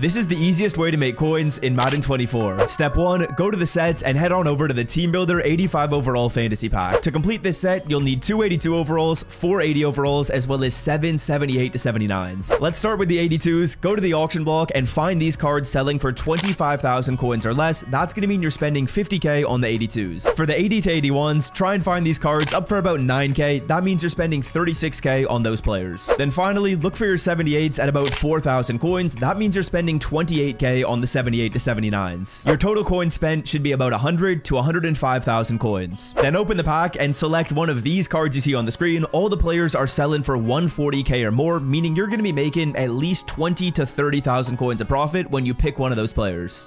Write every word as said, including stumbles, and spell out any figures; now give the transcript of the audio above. This is the easiest way to make coins in Madden twenty-four. Step one, go to the sets and head on over to the Team Builder eighty-five Overall Fantasy Pack. To complete this set, you'll need two eighty-two overalls, four eighty overalls, as well as seven seventy-eight to seventy-nines. Let's start with the eighty-twos. Go to the auction block and find these cards selling for twenty-five thousand coins or less. That's going to mean you're spending fifty K on the eighty-twos. For the eighty to eighty-ones, try and find these cards up for about nine K. That means you're spending thirty-six K on those players. Then finally, look for your seventy-eights at about four thousand coins. That means you're spending twenty-eight K on the seventy-eight to seventy-nines. Your total coins spent should be about one hundred to one hundred five thousand coins. Then open the pack and select one of these cards you see on the screen. All the players are selling for one hundred forty K or more, meaning you're going to be making at least twenty to thirty thousand coins of profit when you pick one of those players.